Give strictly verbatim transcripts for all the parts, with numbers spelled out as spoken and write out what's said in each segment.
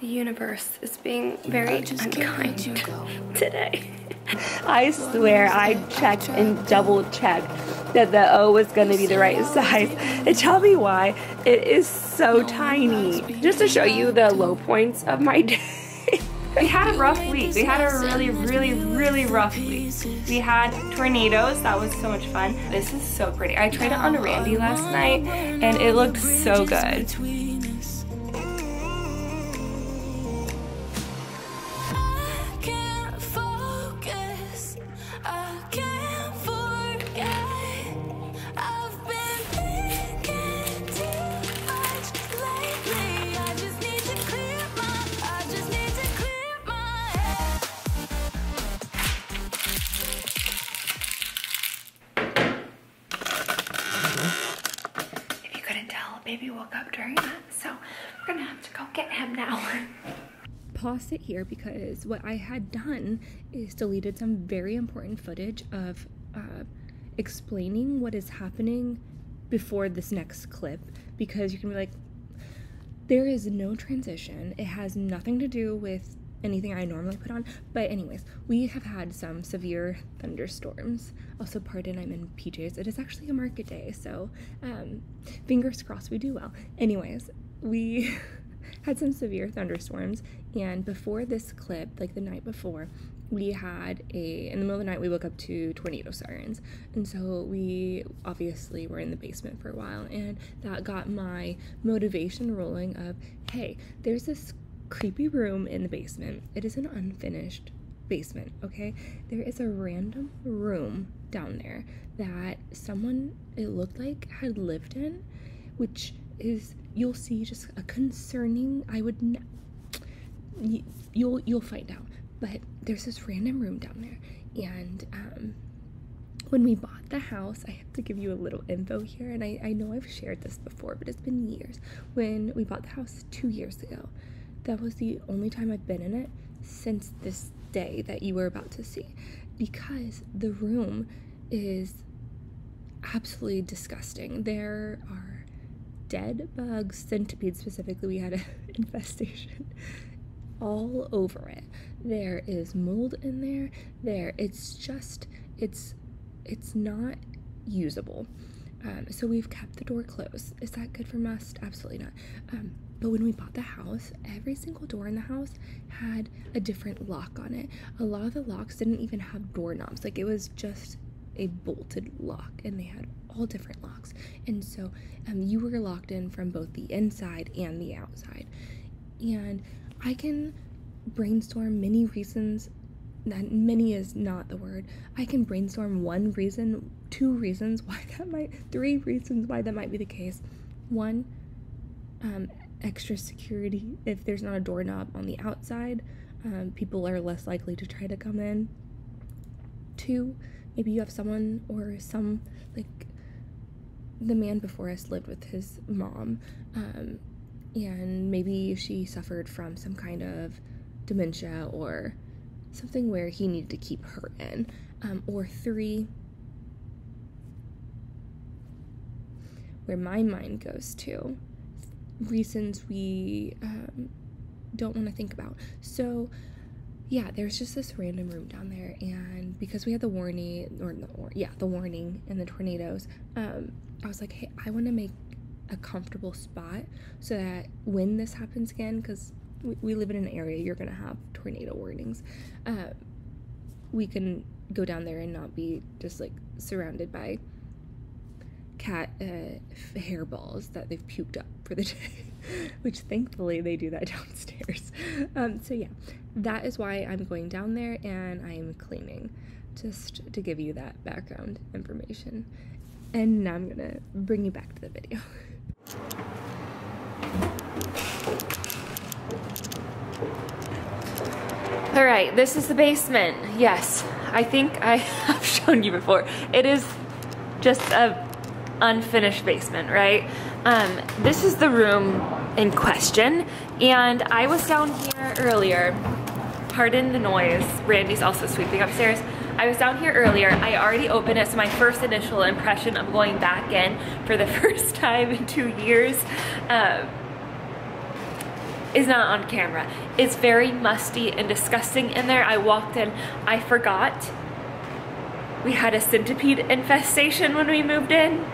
The universe is being very unkind today. I swear I checked and double checked that the O was gonna be the right size. And tell me why, it is so tiny. Just to show you the low points of my day. We had a rough week. We had a really, really, really rough week. We had tornadoes. That was so much fun. This is so pretty. I tried it on a Randy last night and it looked so good. Pause it here because what I had done is deleted some very important footage of uh, explaining what is happening before this next clip, because you can be like, there is no transition, it has nothing to do with anything I normally put on. But anyways, we have had some severe thunderstorms. Also, pardon, I'm in P Js. It is actually a market day, so um, fingers crossed we do well. Anyways, we had some severe thunderstorms, and before this clip, like the night before, we had a in the middle of the night we woke up to tornado sirens, and so we obviously were in the basement for a while, and that got my motivation rolling of, hey, there's this creepy room in the basement. It is an unfinished basement, okay? There is a random room down there that someone, it looked like, had lived in, which is, you'll see, just a concerning, I would, n you'll, you'll find out, but there's this random room down there, and um, when we bought the house, I have to give you a little info here, and I, I know I've shared this before, but it's been years. When we bought the house two years ago, that was the only time I've been in it since this day that you were about to see, because the room is absolutely disgusting. There are dead bugs, centipedes specifically, we had an infestation all over it. There is mold in there, there, it's just, it's, it's not usable. Um, so we've kept the door closed. Is that good for must? Absolutely not. Um, but when we bought the house, every single door in the house had a different lock on it. A lot of the locks didn't even have doorknobs, like it was just a bolted lock, and they had all different locks, and so um, you were locked in from both the inside and the outside. And I can brainstorm many reasons, that many is not the word, I can brainstorm one reason, two reasons why that might, three reasons why that might be the case. One, um, extra security. If there's not a doorknob on the outside, um, people are less likely to try to come in. Two, maybe you have someone or some, like, the man before us lived with his mom, um, and maybe she suffered from some kind of dementia or something where he needed to keep her in. Um, or three, where my mind goes to, reasons we um, don't want to think about. So yeah, there's just this random room down there, and because we had the warning, or, or yeah, the warning and the tornadoes, um, I was like, hey, I want to make a comfortable spot so that when this happens again, because we, we live in an area, you're going to have tornado warnings, uh, we can go down there and not be just like surrounded by cat uh, hairballs that they've puked up for the day, which thankfully they do that downstairs. Um, so yeah, that is why I'm going down there and I am cleaning, just to give you that background information. And now I'm gonna bring you back to the video. All right, this is the basement. Yes, I think I have shown you before. It is just a unfinished basement, right? Um, this is the room in question, and I was down here earlier. Pardon the noise. Randy's also sweeping upstairs. I was down here earlier. I already opened it, so my first initial impression of going back in for the first time in two years. Um, is not on camera. It's very musty and disgusting in there. I walked in, I forgot. We had a centipede infestation when we moved in,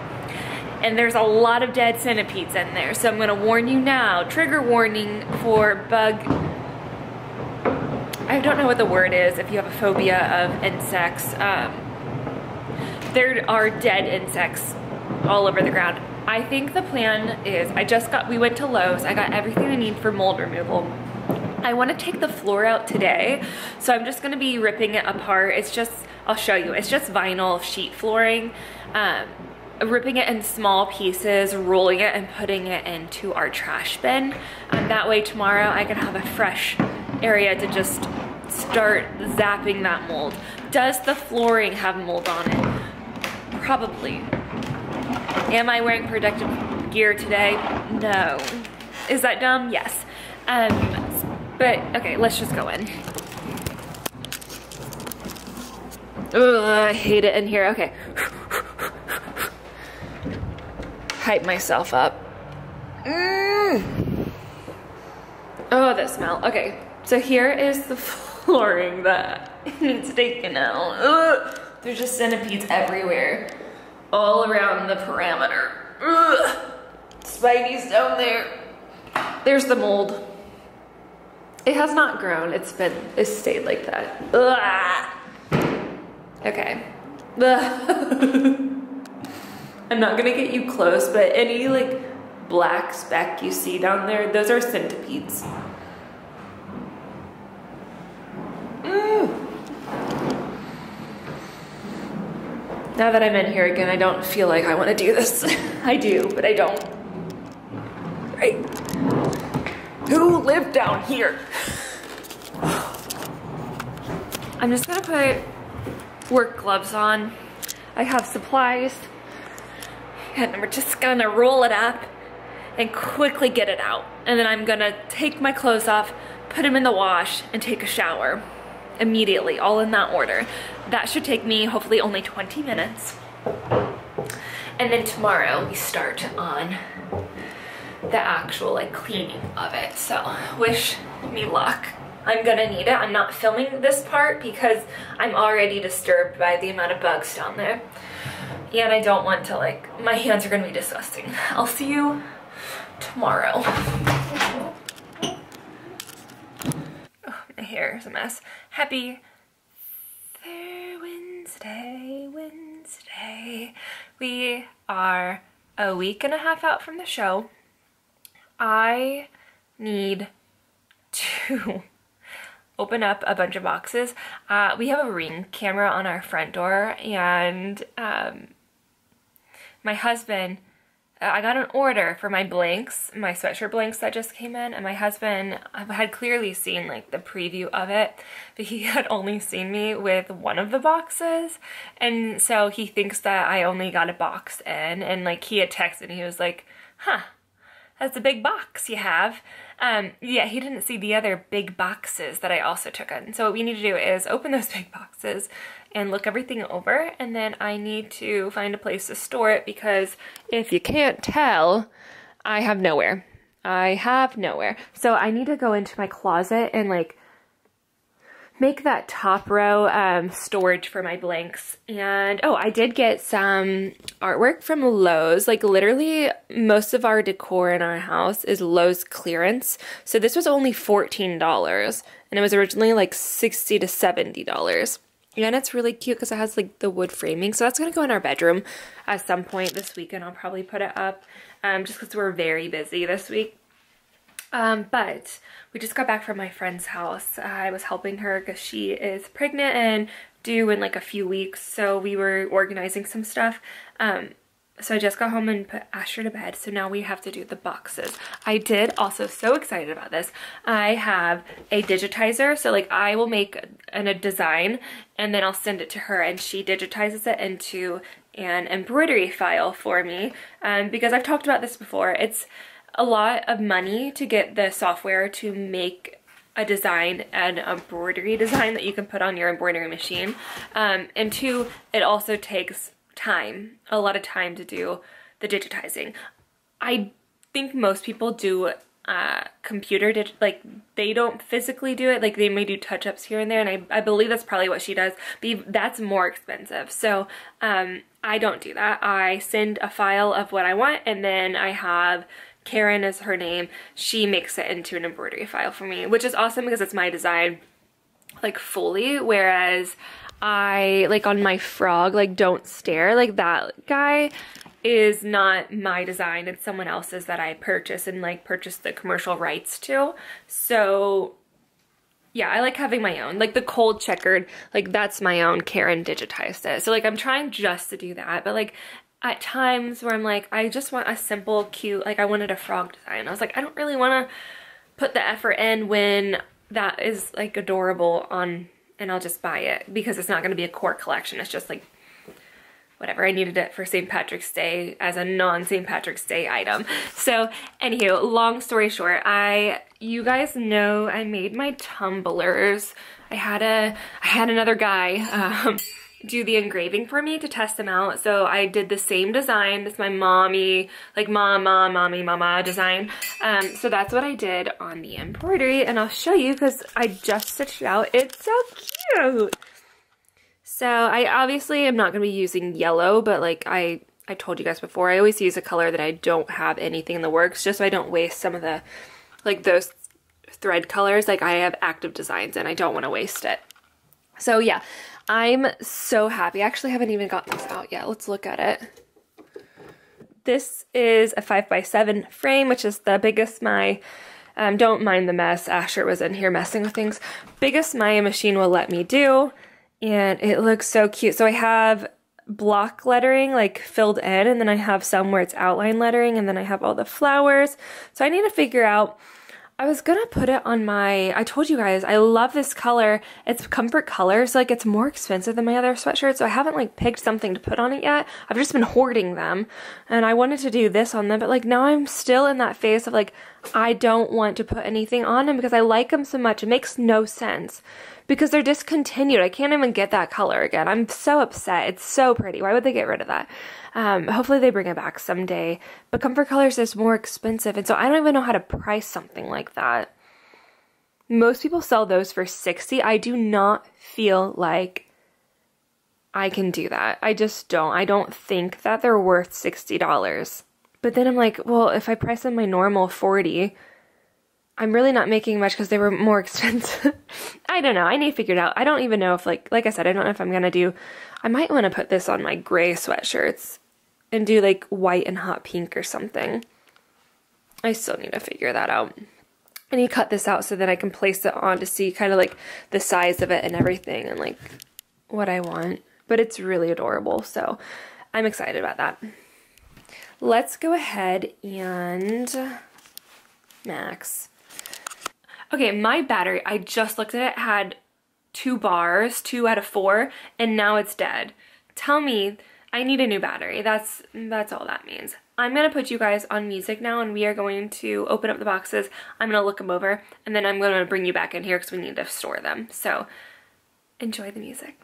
and there's a lot of dead centipedes in there. So I'm gonna warn you now, trigger warning for bug. I don't know what the word is if you have a phobia of insects. Um, there are dead insects all over the ground. I think the plan is, I just got, we went to Lowe's, I got everything I need for mold removal. I wanna take the floor out today, so I'm just gonna be ripping it apart. It's just, I'll show you, it's just vinyl sheet flooring. Um, ripping it in small pieces, rolling it and putting it into our trash bin. Um, that way tomorrow I can have a fresh area to just start zapping that mold. Does the flooring have mold on it? Probably. Am I wearing protective gear today? No. Is that dumb? Yes. Um, but okay, let's just go in. Ugh, I hate it in here. Okay. Hype myself up. Mm. Oh, that smell. Okay, so here is the flooring that needs taken out. Ugh. There's just centipedes everywhere. All around the perimeter. Ugh. Spidey's down there. There's the mold. It has not grown. It's been, it's stayed like that. Ugh. Okay. I'm not gonna get you close, but any like black speck you see down there, those are centipedes. Mm. Now that I'm in here again, I don't feel like I want to do this. I do, but I don't. Right? Who lived down here? I'm just gonna put work gloves on. I have supplies. And we're just gonna roll it up and quickly get it out. And then I'm gonna take my clothes off, put them in the wash, and take a shower. Immediately, all in that order. That should take me hopefully only twenty minutes. And then tomorrow we start on the actual like cleaning of it. So wish me luck. I'm gonna need it. I'm not filming this part because I'm already disturbed by the amount of bugs down there. And I don't want to like, my hands are gonna be disgusting. I'll see you tomorrow. Oh, my hair is a mess. Happy Wednesday, Wednesday. We are a week and a half out from the show. I need to open up a bunch of boxes. Uh, we have a Ring camera on our front door, and um, my husband, I got an order for my blanks, my sweatshirt blanks that just came in, and my husband had clearly seen like the preview of it, but he had only seen me with one of the boxes, and so he thinks that I only got a box in, and like he had texted and he was like, huh, that's a big box you have. Um, yeah, he didn't see the other big boxes that I also took in. So what we need to do is open those big boxes and look everything over, and then I need to find a place to store it because if you can't tell, I have nowhere. I have nowhere. So I need to go into my closet and like make that top row um, storage for my blanks. And oh, I did get some artwork from Lowe's. Like literally most of our decor in our house is Lowe's clearance. So this was only fourteen dollars and it was originally like sixty to seventy dollars. And it's really cute because it has like the wood framing. So that's gonna go in our bedroom at some point this weekend. I'll probably put it up um, just because we're very busy this week. Um, but we just got back from my friend's house. I was helping her because she is pregnant and due in like a few weeks. So we were organizing some stuff. Um, so I just got home and put Asher to bed. So now we have to do the boxes. I did also, so excited about this. I have a digitizer. So like I will make an, a design and then I'll send it to her and she digitizes it into an embroidery file for me. Um, because I've talked about this before. It's a lot of money to get the software to make a design, an embroidery design that you can put on your embroidery machine. Um, and two, it also takes time, a lot of time to do the digitizing. I think most people do uh, computer did, like they don't physically do it. Like they may do touch-ups here and there, and I, I believe that's probably what she does, but that's more expensive. So um, I don't do that. I send a file of what I want, and then I have Karen is her name. She makes it into an embroidery file for me, which is awesome because it's my design like fully, whereas I, like on my frog, like don't stare, like that guy is not my design. It's someone else's that I purchase and like purchase the commercial rights to. So yeah, I like having my own, like the cold checkered, like that's my own. Karen digitized it. So like I'm trying just to do that, but like at times where I'm like, I just want a simple, cute, like I wanted a frog design. I was like, I don't really want to put the effort in when that is like adorable on, and I'll just buy it because it's not going to be a core collection. It's just like, whatever, I needed it for Saint Patrick's Day as a non-Saint Patrick's Day item. So anywho, long story short, I, you guys know I made my tumblers. I had a, I had another guy um, do the engraving for me to test them out. So I did the same design. It's my mommy, like mama, mommy, mama design. Um, so that's what I did on the embroidery, and I'll show you because I just stitched it out. It's so cute. So I obviously am not going to be using yellow, but like I, I told you guys before, I always use a color that I don't have anything in the works, just so I don't waste some of the, like those thread colors. Like I have active designs and I don't want to waste it. So yeah, I'm so happy. I actually haven't even gotten this out yet. Let's look at it. This is a five by seven frame, which is the biggest my, um, don't mind the mess. Asher was in here messing with things. Biggest my machine will let me do. And it looks so cute. So I have block lettering like filled in, and then I have some where it's outline lettering, and then I have all the flowers. So I need to figure out, I was gonna put it on my, I told you guys, I love this color. It's Comfort Colors, like it's more expensive than my other sweatshirt. So I haven't like picked something to put on it yet. I've just been hoarding them, and I wanted to do this on them, but like now I'm still in that phase of like, I don't want to put anything on them because I like them so much. It makes no sense. Because they're discontinued. I can't even get that color again. I'm so upset. It's so pretty. Why would they get rid of that? Um, hopefully they bring it back someday. But Comfort Colors is more expensive. And so I don't even know how to price something like that. Most people sell those for sixty dollars. I do not feel like I can do that. I just don't. I don't think that they're worth sixty dollars. But then I'm like, well, if I price them my normal forty dollars, I'm really not making much because they were more expensive. I don't know. I need to figure it out. I don't even know if like, like I said, I don't know if I'm going to do, I might want to put this on my gray sweatshirts and do like white and hot pink or something. I still need to figure that out. I need to cut this out so that I can place it on to see kind of like the size of it and everything and like what I want, but it's really adorable. So I'm excited about that. Let's go ahead and max. Okay, my battery, I just looked at it, had two bars, two out of four, and now it's dead. Tell me, I need a new battery. That's that's all that means. I'm going to put you guys on music now, and we are going to open up the boxes. I'm going to look them over, and then I'm going to bring you back in here because we need to store them. So enjoy the music.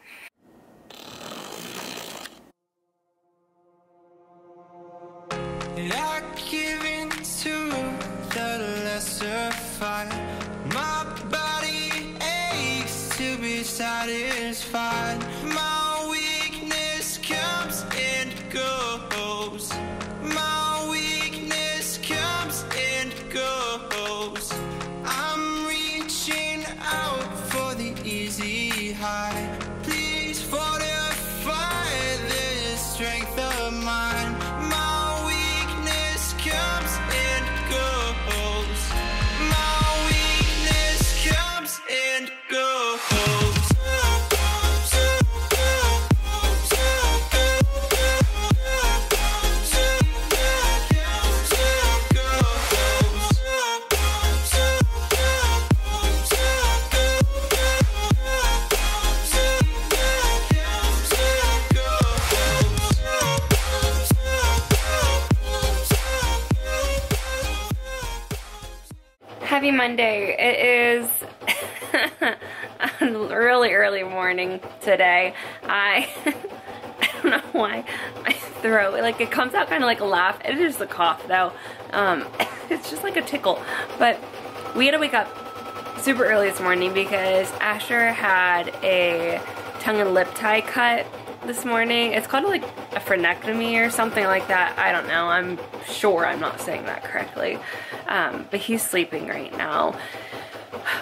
Not giving to the lesser fight. My body aches to be satisfied. My weakness comes and goes. My weakness comes and goes. I'm reaching out for the easy high. Please fortify this strength of mine. My weakness comes and goes. My and go. Happy Monday. It is really early morning today. I don't know why my throat, like it comes out kind of like a laugh. It is the cough though. Um, it's just like a tickle. But we had to wake up super early this morning because Asher had a tongue and lip tie cut this morning. It's called like a phrenectomy or something like that. I don't know. I'm sure I'm not saying that correctly. Um, but he's sleeping right now.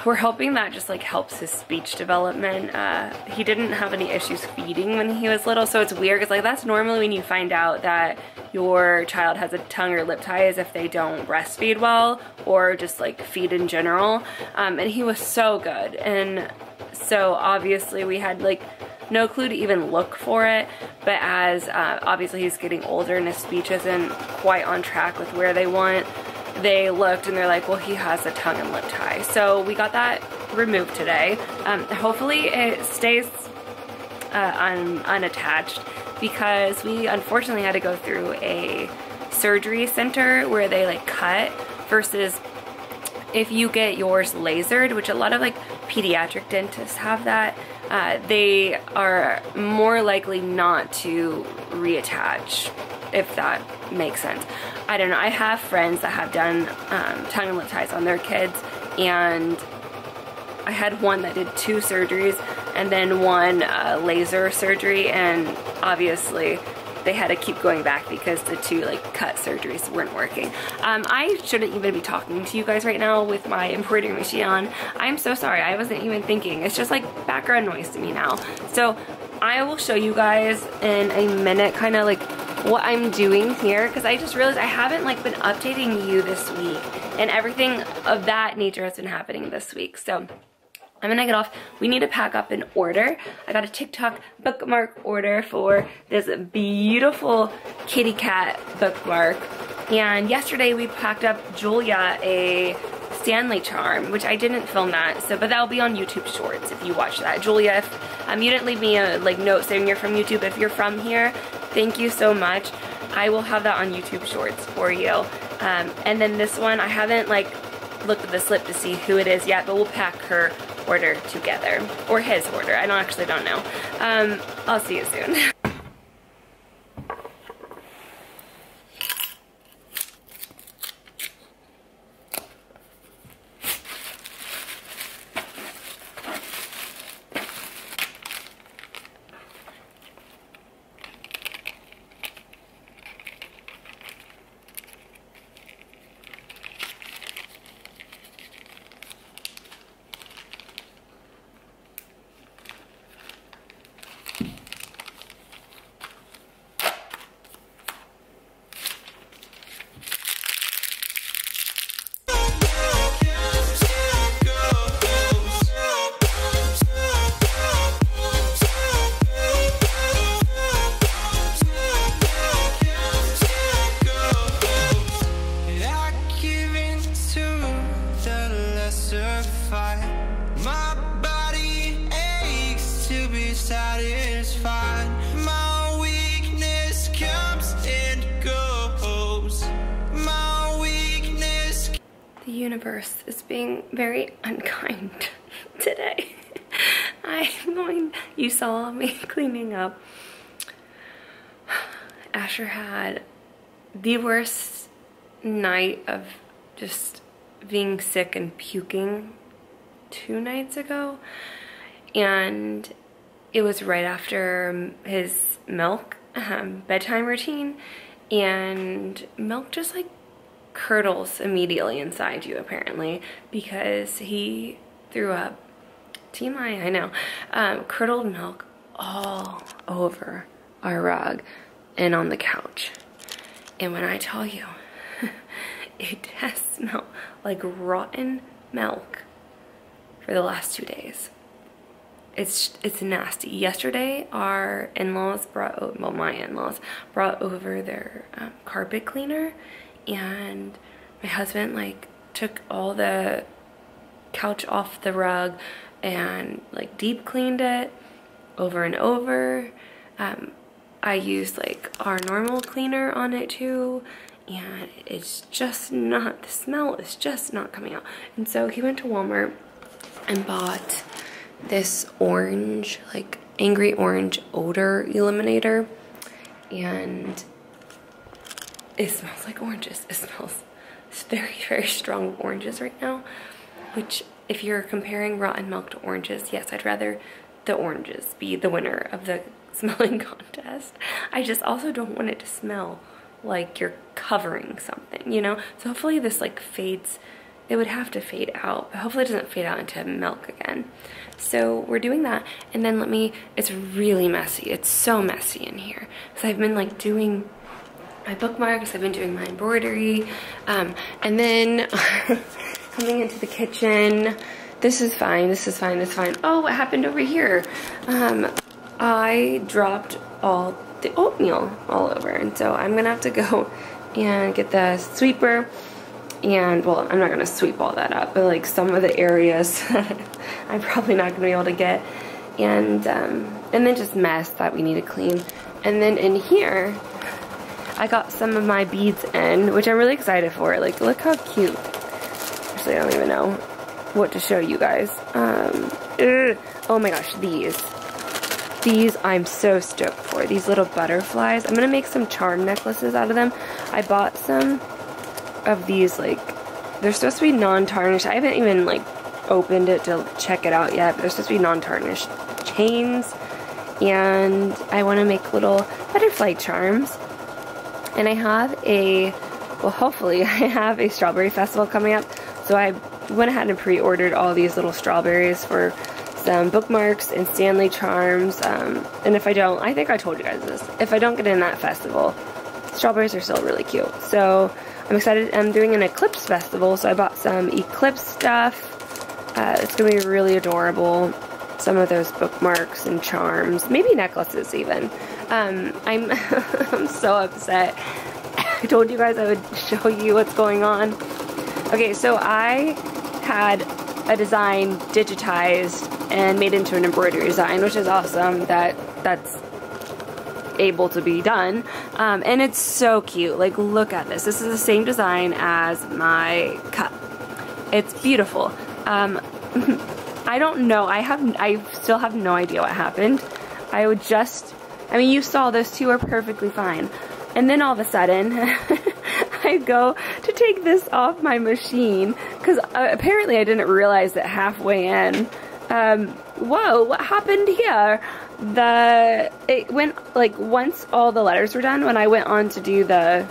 We're hoping that just like helps his speech development. Uh, he didn't have any issues feeding when he was little, so it's weird because like that's normally when you find out that your child has a tongue or lip tie is if they don't breastfeed well or just like feed in general. Um, and he was so good, and so obviously we had like no clue to even look for it, but as uh, obviously he's getting older and his speech isn't quite on track with where they want, they looked and they're like, well, he has a tongue and lip tie. So we got that removed today. Um, hopefully it stays uh, un unattached because we unfortunately had to go through a surgery center where they like cut, versus if you get yours lasered, which a lot of like pediatric dentists have that, uh, they are more likely not to reattach, if that makes sense. I don't know, I have friends that have done um, tongue and lip ties on their kids, and I had one that did two surgeries and then one uh, laser surgery, and obviously they had to keep going back because the two like cut surgeries weren't working. Um, I shouldn't even be talking to you guys right now with my embroidery machine on. I'm so sorry, I wasn't even thinking. It's just like background noise to me now. So I will show you guys in a minute kind of like what I'm doing here, because I just realized I haven't like been updating you this week, and everything of that nature has been happening this week. So I'm gonna get off. We need to pack up an order. I got a TikTok bookmark order for this beautiful kitty cat bookmark, and yesterday we packed up Julia a Stanley charm, which I didn't film that, so but that'll be on YouTube Shorts if you watch that. Julia, if um, you didn't leave me a like note saying you're from YouTube, if you're from here, thank you so much. I will have that on YouTube Shorts for you. Um, and then this one, I haven't like looked at the slip to see who it is yet, but we'll pack her order together, or his order. I don't actually don't know. Um, I'll see you soon. Universe is being very unkind today. I'm going, you saw me cleaning up. Asher had the worst night of just being sick and puking two nights ago, and it was right after his milk um, bedtime routine, and milk just like curdles immediately inside you apparently, because he threw up. T M I, I know. Um, curdled milk all over our rug and on the couch. And when I tell you, it has smelled like rotten milk for the last two days. It's it's nasty. Yesterday, our in-laws brought, well, my in-laws brought over their um, carpet cleaner, and my husband like took all the couch off the rug and like deep cleaned it over and over. Um, I used like our normal cleaner on it too, and it's just not, the smell is just not coming out. And so he went to Walmart and bought this orange, like angry orange odor eliminator. and it smells like oranges. It smells very, very strong oranges right now, which if you're comparing rotten milk to oranges, yes, I'd rather the oranges be the winner of the smelling contest. I just also don't want it to smell like you're covering something, you know? So hopefully this like fades, it would have to fade out, but hopefully it doesn't fade out into milk again. So we're doing that, and then let me, it's really messy, it's so messy in here. So I've been like doing my bookmarks, I've been doing my embroidery, um, and then coming into the kitchen, this is fine, this is fine, it's fine. Oh, what happened over here? Um, I dropped all the oatmeal all over, and so I'm gonna have to go and get the sweeper, and well, I'm not gonna sweep all that up, but like some of the areas I'm probably not gonna be able to get, and um, and then just mess that we need to clean. And then in here, I got some of my beads in, which I'm really excited for. Like, look how cute. Actually, I don't even know what to show you guys. Um, oh my gosh, these. These I'm so stoked for, these little butterflies. I'm gonna make some charm necklaces out of them. I bought some of these, like, they're supposed to be non-tarnished. I haven't even like opened it to check it out yet, but they're supposed to be non-tarnished chains. And I wanna make little butterfly charms. And I have a, well hopefully I have a strawberry festival coming up. So I went ahead and pre-ordered all these little strawberries for some bookmarks and Stanley charms, um, and if I don't, I think I told you guys this, if I don't get in that festival, strawberries are still really cute. So I'm excited. I'm doing an eclipse festival, so I bought some eclipse stuff. Uh, it's gonna be really adorable. Some of those bookmarks and charms, maybe necklaces even. Um, I'm I'm so upset. I told you guys I would show you what's going on. Okay, so I had a design digitized and made into an embroidery design, which is awesome that that's able to be done, um, and it's so cute. Like, look at this. This is the same design as my cup. It's beautiful. um, I don't know, I have I still have no idea what happened. I would just I mean you saw those two are perfectly fine, and then all of a sudden I go to take this off my machine because uh, apparently I didn't realize it halfway in. Um, whoa, what happened here? The it went like once all the letters were done, when I went on to do the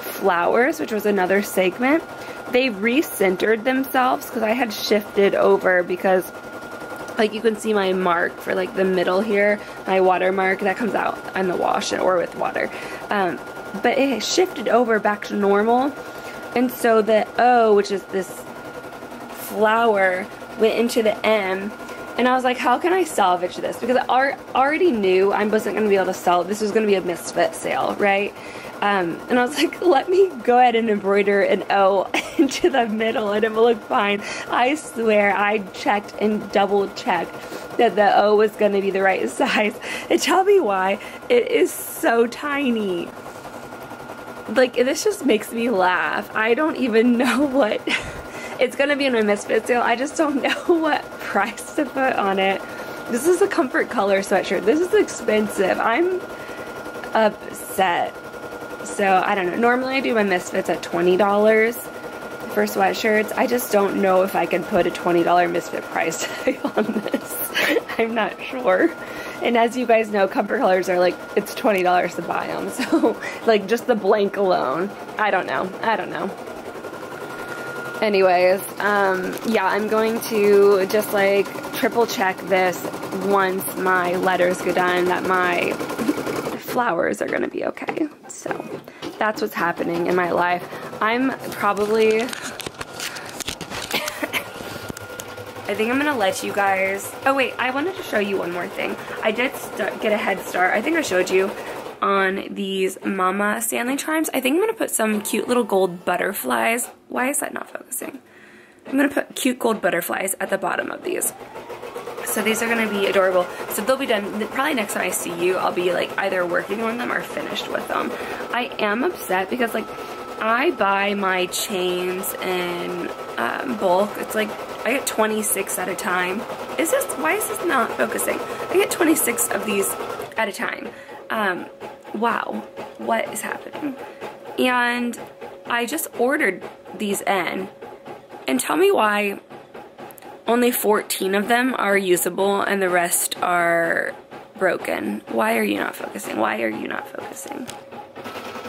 flowers, which was another segment, they recentered themselves because I had shifted over, because like you can see my mark for like the middle here, my watermark that comes out on the wash or with water. Um, but it shifted over back to normal, and so the O, which is this flower, went into the M, and I was like, how can I salvage this? Because I already knew I wasn't going to be able to sell, this was going to be a misfit sale, right? Um, and I was like, let me go ahead and embroider an O into the middle and it will look fine. I swear I checked and double checked that the O was going to be the right size, and tell me why, it is so tiny. Like, this just makes me laugh. I don't even know what it's gonna be in my misfit sale. I just don't know what price to put on it. This is a Comfort Color sweatshirt. This is expensive. I'm upset. So I don't know. Normally I do my misfits at twenty dollars for sweatshirts. I just don't know if I can put a twenty dollar misfit price tag on this. I'm not sure. And as you guys know, Comfort Colors are like, it's twenty dollars to buy them. So like just the blank alone. I don't know. I don't know. Anyways, um, yeah, I'm going to just like triple check this once my letters go done, that my flowers are going to be okay. So that's what's happening in my life. I'm probably, I think I'm gonna let you guys, oh wait, I wanted to show you one more thing. I did start, get a head start, I think I showed you, on these Mama Stanley charms. I think I'm gonna put some cute little gold butterflies, why is that not focusing? I'm gonna put cute gold butterflies at the bottom of these. So these are gonna be adorable. So they'll be done, probably next time I see you, I'll be like either working on them or finished with them. I am upset because like, I buy my chains in um, bulk, it's like, I get twenty-six at a time. Is this, why is this not focusing? I get twenty-six of these at a time. Um, wow, what is happening? And I just ordered these in, and tell me why only fourteen of them are usable and the rest are broken. Why are you not focusing? Why are you not focusing?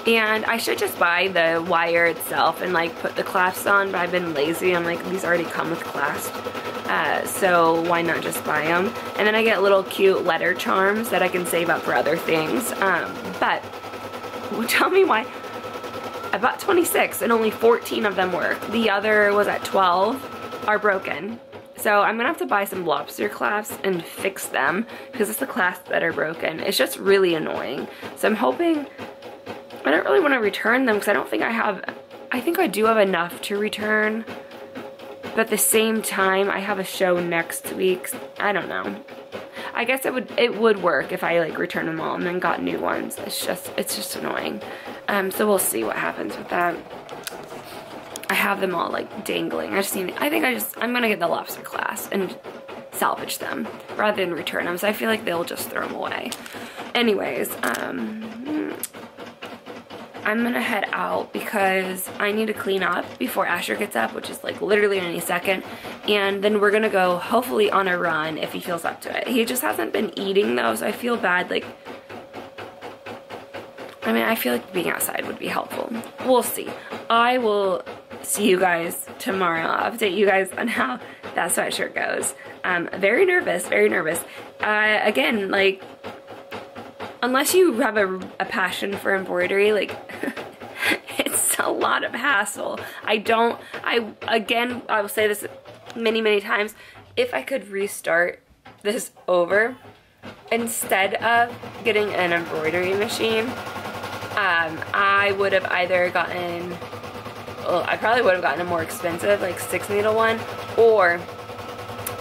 And I should just buy the wire itself and like put the clasps on, but I've been lazy. I'm like, these already come with clasps, uh, so why not just buy them? And then I get little cute letter charms that I can save up for other things. Um, but tell me why I bought twenty-six and only fourteen of them work. The other was at twelve are broken. So I'm gonna have to buy some lobster clasps and fix them because it's the clasps that are broken. It's just really annoying. So I'm hoping. I don't really want to return them because I don't think I have, I think I do have enough to return, but at the same time I have a show next week. I don't know. I guess it would it would work if I like return them all and then got new ones. It's just it's just annoying. Um, so we'll see what happens with that. I have them all like dangling. I just need, I think I just I'm gonna get the lobster class and salvage them rather than return them. So I feel like they'll just throw them away. Anyways, um. I'm gonna head out because I need to clean up before Asher gets up, which is like literally any second, and then we're gonna go hopefully on a run if he feels up to it. He just hasn't been eating though, so I feel bad. Like, I mean, I feel like being outside would be helpful. We'll see. I will see you guys tomorrow. I'll update you guys on how that sweatshirt goes. I'm very nervous, very nervous. Uh, again, like, unless you have a, a passion for embroidery, like, it's a lot of hassle. I don't, I, again, I will say this many, many times, if I could restart this over, instead of getting an embroidery machine, um, I would have either gotten, well, I probably would have gotten a more expensive, like, six needle one, or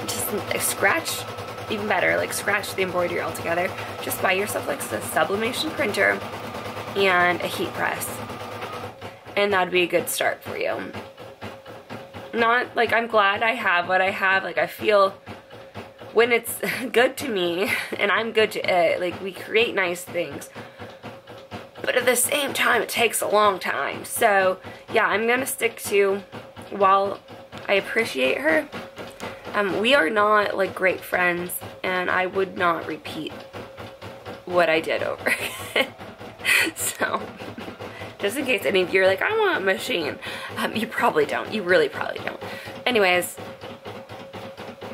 just a scratch. Even better, like scratch the embroidery altogether. Just buy yourself like a sublimation printer and a heat press, and that'd be a good start for you. Not like, I'm glad I have what I have. Like, I feel when it's good to me and I'm good to it, like, we create nice things. But at the same time, it takes a long time. So yeah, I'm gonna stick to, while I appreciate her, Um, we are not like great friends, and I would not repeat what I did over again. So, just in case any of you are like, I want a machine, um, you probably don't. You really probably don't. Anyways,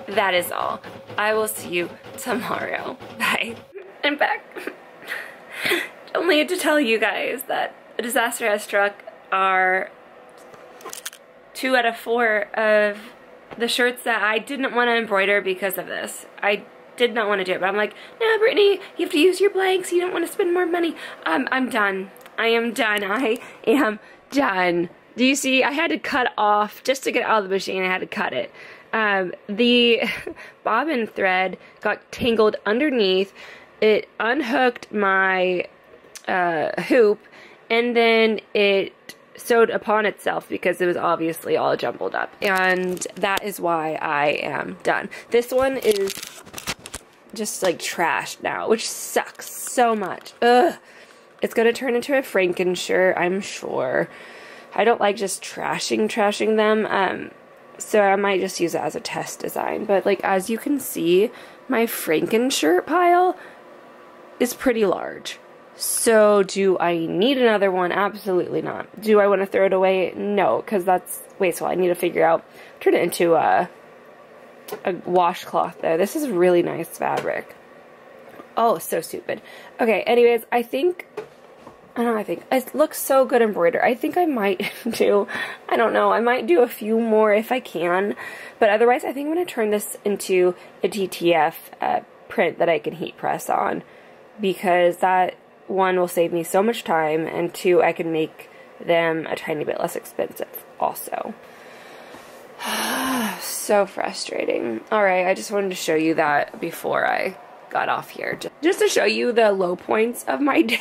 that is all. I will see you tomorrow. Bye. I'm back. Only to tell you guys that a disaster has struck. Our two out of four of the shirts that I didn't want to embroider because of this. I did not want to do it, but I'm like, no, Brittany, you have to use your blanks. You don't want to spend more money. Um, I'm done. I am done. I am done. Do you see? I had to cut off, just to get out of the machine, I had to cut it. Um, the bobbin thread got tangled underneath. It unhooked my uh, hoop, and then it sewed upon itself because it was obviously all jumbled up, and that is why I am done. This one is just like trashed now, which sucks so much. Ugh, it's gonna turn into a Franken shirt, I'm sure. I don't like just trashing trashing them, um so I might just use it as a test design. But like, as you can see, my Franken shirt pile is pretty large. So do I need another one? Absolutely not. Do I want to throw it away? No, because that's wasteful. I need to figure out, turn it into a, a washcloth though. This is really nice fabric. Oh, so stupid. Okay, anyways, I think, I don't know, I think, it looks so good embroidered. I think I might do, I don't know, I might do a few more if I can. But otherwise, I think I'm going to turn this into a D T F uh, print that I can heat press on, because that, one, will save me so much time, and two, I can make them a tiny bit less expensive also. So frustrating. Alright, I just wanted to show you that before I got off here. Just to show you the low points of my day.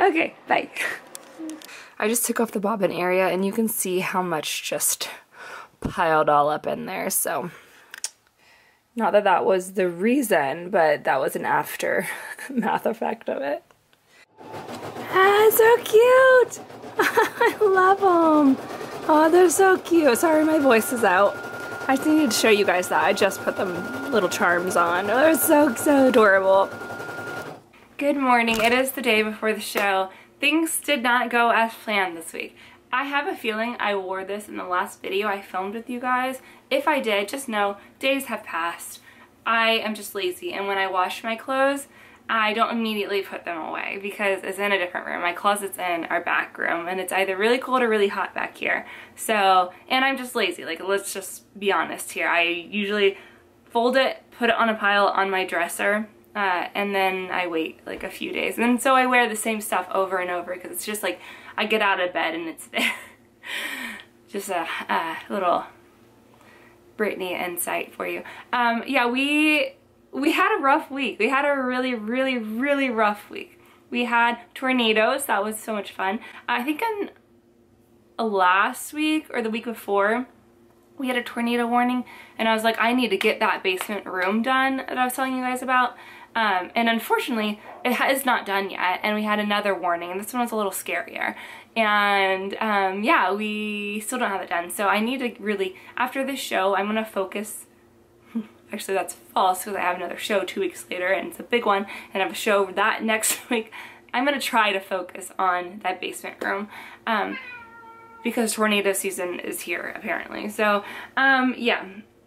Okay, bye. I just took off the bobbin area, and you can see how much just piled all up in there, so... Not that that was the reason, but that was an aftermath effect of it. Ah, so cute! I love them. Oh, they're so cute. Sorry, my voice is out. I just needed to show you guys that. I just put them little charms on. Oh, they're so, so adorable. Good morning. It is the day before the show. Things did not go as planned this week. I have a feeling I wore this in the last video I filmed with you guys. If I did, just know days have passed. I am just lazy, and when I wash my clothes, I don't immediately put them away because it's in a different room. My closet's in our back room, and it's either really cold or really hot back here. So, and I'm just lazy. Like, let's just be honest here. I usually fold it, put it on a pile on my dresser, uh, and then I wait like a few days. And so I wear the same stuff over and over because it's just like I get out of bed and it's there. Just a, a little Brittany insight for you. Um, yeah, we... We had a rough week. We had a really, really, really rough week. We had tornadoes. That was so much fun. I think on last week or the week before, we had a tornado warning, and I was like, I need to get that basement room done that I was telling you guys about. Um, and unfortunately, it is not done yet, and we had another warning, and this one was a little scarier. And um, yeah, we still don't have it done. So I need to really, after this show, I'm going to focus. Actually, that's false because I have another show two weeks later, and it's a big one, and I have a show that next week. I'm going to try to focus on that basement room um, because tornado season is here, apparently. So, um, yeah,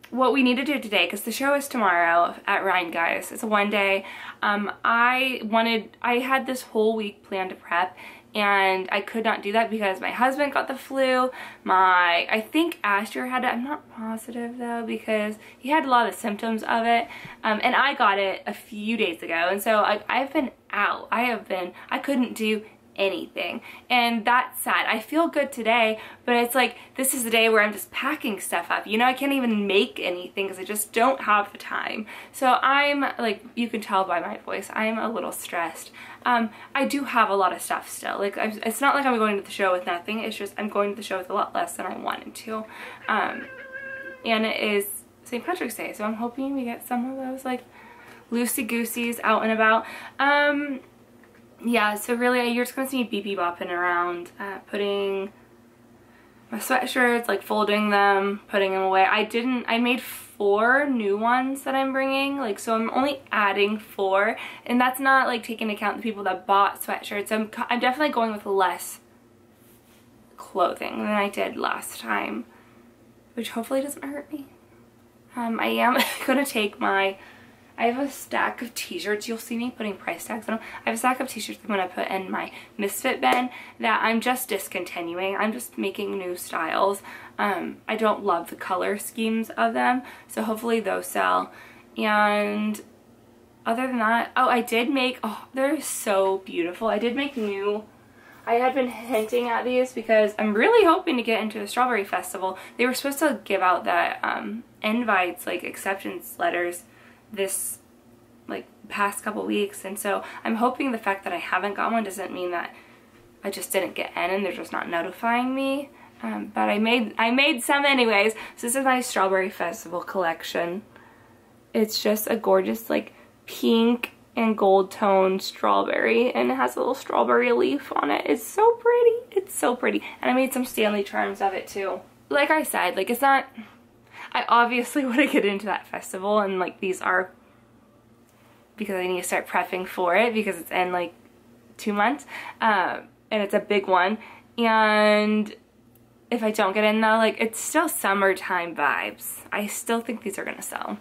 what we need to do today, because the show is tomorrow at Rhinegeist. It's a one day. Um, I wanted, I had this whole week planned to prep, and I could not do that because my husband got the flu. My, I think Asher had it. I'm not positive though because he had a lot of symptoms of it. Um, and I got it a few days ago. And so I, I've been out. I have been, I couldn't do anything. And that's sad. I feel good today, but it's like, this is the day where I'm just packing stuff up. You know, I can't even make anything because I just don't have the time. So I'm like, you can tell by my voice, I'm a little stressed. Um, I do have a lot of stuff still. Like, I'm, it's not like I'm going to the show with nothing. It's just I'm going to the show with a lot less than I wanted to. Um, and it is Saint Patrick's Day, so I'm hoping we get some of those like loosey-gooseys out and about. Um, Yeah, so really you're just going to see me beepy bopping around, uh, putting my sweatshirts, like folding them, putting them away. I didn't, I made four new ones that I'm bringing, like, so I'm only adding four, and that's not like taking into account the people that bought sweatshirts. I'm, I'm definitely going with less clothing than I did last time, which hopefully doesn't hurt me. Um, I am going to take my... I have a stack of t-shirts. You'll see me putting price tags on them. I have a stack of t-shirts I'm going to put in my misfit bin that I'm just discontinuing. I'm just making new styles. Um, I don't love the color schemes of them, so hopefully those sell. And other than that, oh, I did make, oh, they're so beautiful. I did make new, I had been hinting at these because I'm really hoping to get into the Strawberry Festival. They were supposed to give out the um, invites, like acceptance letters, this like past couple weeks, and so I'm hoping the fact that I haven't got one doesn't mean that I just didn't get in and they're just not notifying me, um, but I made I made some anyways. So this is my Strawberry Festival collection. It's just a gorgeous like pink and gold tone strawberry, and it has a little strawberry leaf on it. It's so pretty. It's so pretty. And I made some Stanley charms of it too. Like I said, like it's not, I obviously want to get into that festival, and like these are because I need to start prepping for it because it's in like two months um, and it's a big one. And if I don't get in though, like it's still summertime vibes. I still think these are gonna sell.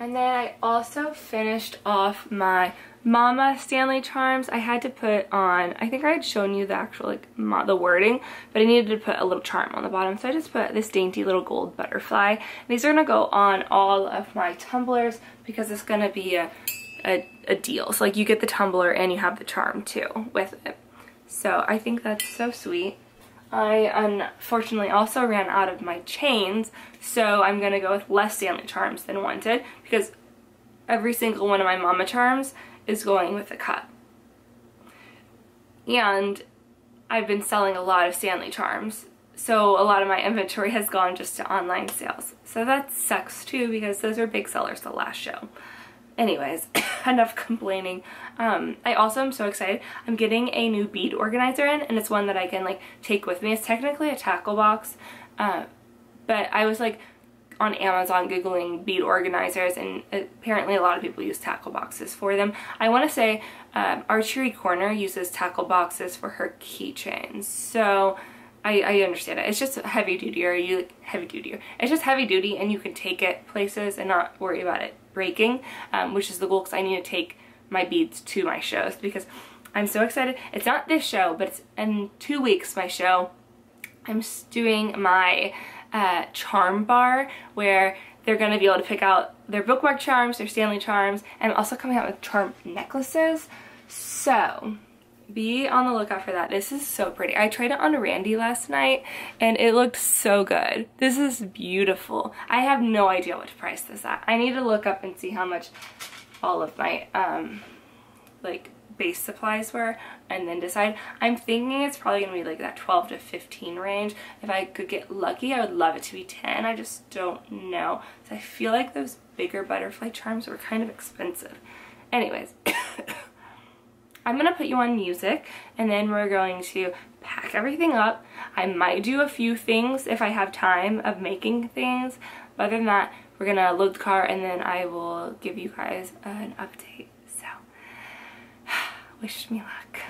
And then I also finished off my Mama Stanley charms. I had to put on, I think I had shown you the actual like ma the wording, but I needed to put a little charm on the bottom. So I just put this dainty little gold butterfly. These are gonna go on all of my tumblers because it's gonna be a, a, a deal. So like you get the tumbler and you have the charm too with it. So I think that's so sweet. I unfortunately also ran out of my chains, so I'm gonna go with less Stanley charms than wanted because every single one of my Mama charms is going with a cup. And I've been selling a lot of Stanley charms, So a lot of my inventory has gone just to online sales. So that sucks too, because those are big sellers the last show. Anyways, enough complaining. Um, I also am so excited. I'm getting a new bead organizer in, and it's one that I can like take with me. It's technically a tackle box, uh, but I was like on Amazon Googling bead organizers, and apparently a lot of people use tackle boxes for them. I want to say um, Archery Corner uses tackle boxes for her keychains. So I, I understand it. It's just heavy duty, or you heavy duty. It's just heavy duty, and you can take it places and not worry about it breaking, um, which is the goal, because I need to take my beads to my shows because I'm so excited. It's not this show, but it's in two weeks, my show. I'm doing my uh, charm bar where they're going to be able to pick out their bookmark charms, their Stanley charms, and I'm also coming out with charm necklaces. So be on the lookout for that. This is so pretty. I tried it on Randy last night and it looked so good. This is beautiful. I have no idea what to price this at. I need to look up and see how much all of my um, like base supplies were and then decide. I'm thinking it's probably gonna be like that twelve to fifteen range. If I could get lucky, I would love it to be ten. I just don't know. So I feel like those bigger butterfly charms were kind of expensive. Anyways. I'm gonna put you on music, and then we're going to pack everything up. I might do a few things if I have time of making things, but other than that, we're gonna load the car, and then I will give you guys an update. So, wish me luck.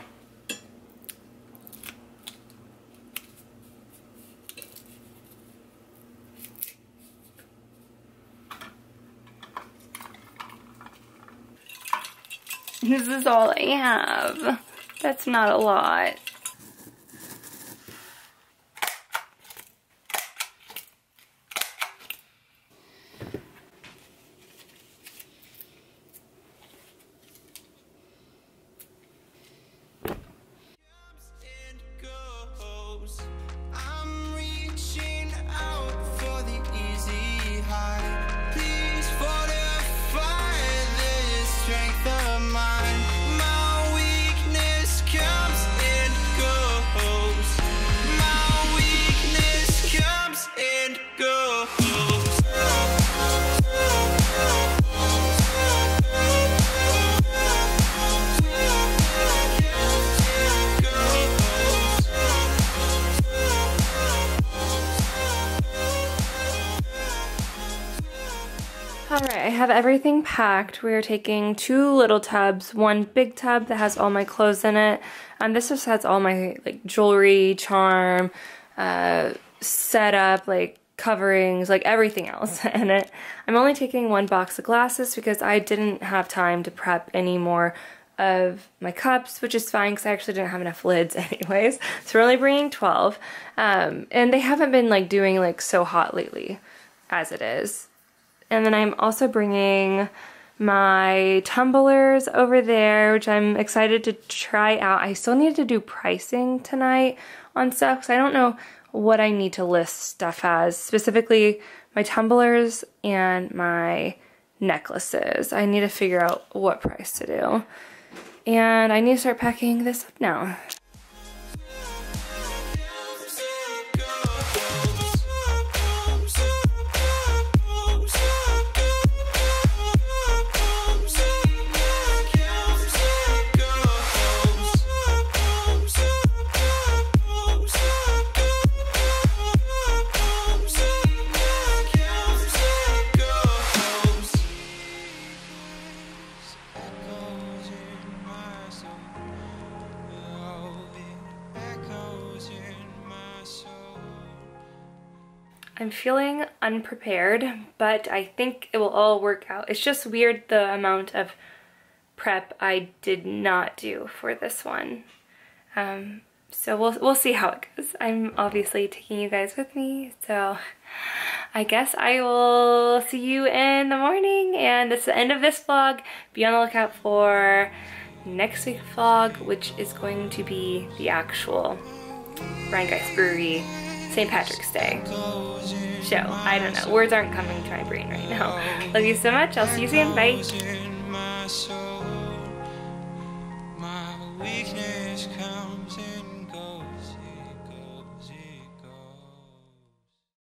This is all I have. That's not a lot. Have everything packed. We are taking two little tubs, one big tub that has all my clothes in it, and um, this just has all my like jewelry, charm, uh, setup, like coverings, like everything else in it. I'm only taking one box of glasses because I didn't have time to prep any more of my cups, which is fine because I actually didn't have enough lids anyways. So we're only bringing twelve, um, and they haven't been like doing like so hot lately as it is. And then I'm also bringing my tumblers over there, which I'm excited to try out. I still need to do pricing tonight on stuff, because I don't know what I need to list stuff as. Specifically, my tumblers and my necklaces. I need to figure out what price to do. And I need to start packing this up now. I'm feeling unprepared, but I think it will all work out. It's just weird the amount of prep I did not do for this one. Um, so we'll, we'll see how it goes. I'm obviously taking you guys with me, so I guess I will see you in the morning, and that's the end of this vlog. Be on the lookout for next week's vlog, which is going to be the actual Rhinegeist Brewery Saint Patrick's Day show. I don't know. Words aren't coming to my brain right now. Love you so much. I'll see you soon. Bye.